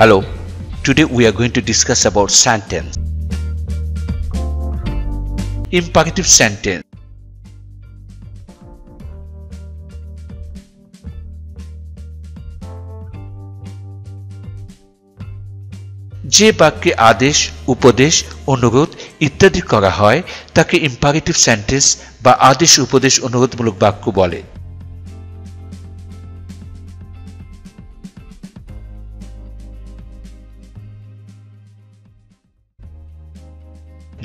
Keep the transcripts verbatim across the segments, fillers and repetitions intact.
Hello, today we are going to discuss about sentence. Imperative sentence. जे वाक्य आदेश, उपदेश, अनुरोध इत्यादि करा हय ताके इम्पेरेटिव सेंटेंस बा आदेश उपदेश अनुरोधमूलक वाक्य बोले।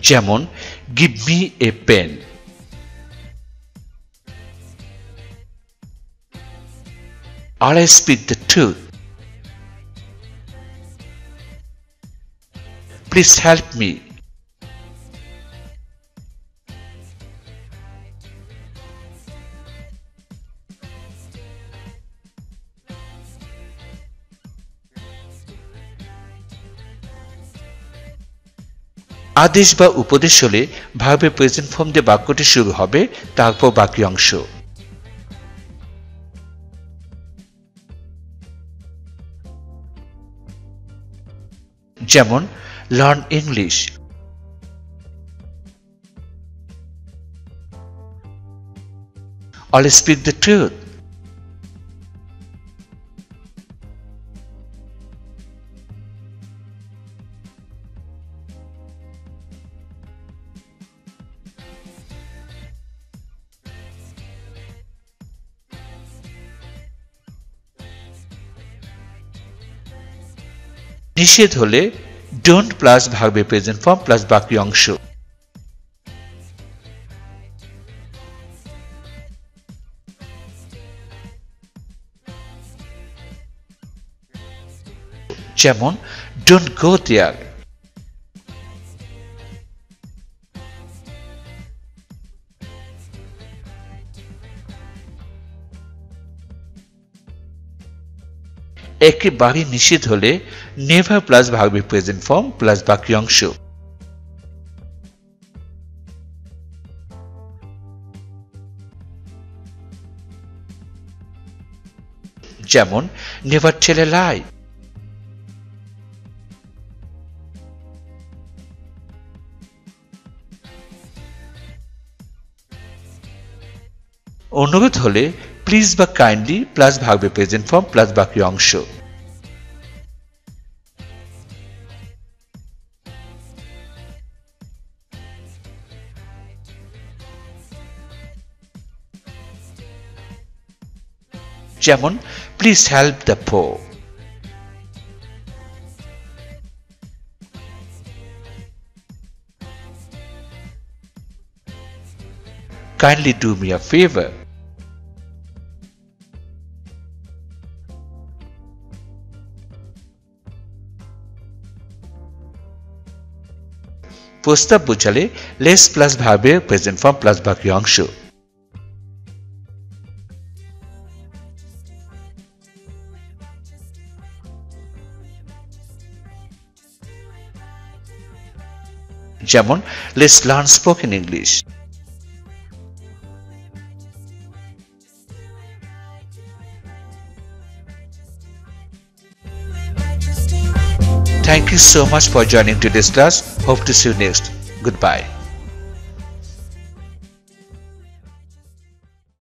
जेमन give me a pen, are I speak the truth, please help me. आदेश बा उपदेश होले भार्बे प्रेजेंट फॉर्म दे वाक्यटी शुरू होबे तारपर बाकी अंश। जेमन learn English, I'll speak the truth, निषेध होले don't plus verb present form plus বাকি অংশ। যেমন don't go there, একেবারে নিষেধ হলে never plus verb present form plus বাকি অংশ। যেমন never tell a lie, অনুরোধ হলে please বা kindly plus verb present form plus বাকি অংশ। যেমন please help the poor, kindly do me a favor, প্রস্তাব বুঝালে less plus verb present form plus বাকি অংশ। যেমন let's learn spoken English, Thank you so much for joining today's class. Hope to see you next. Goodbye.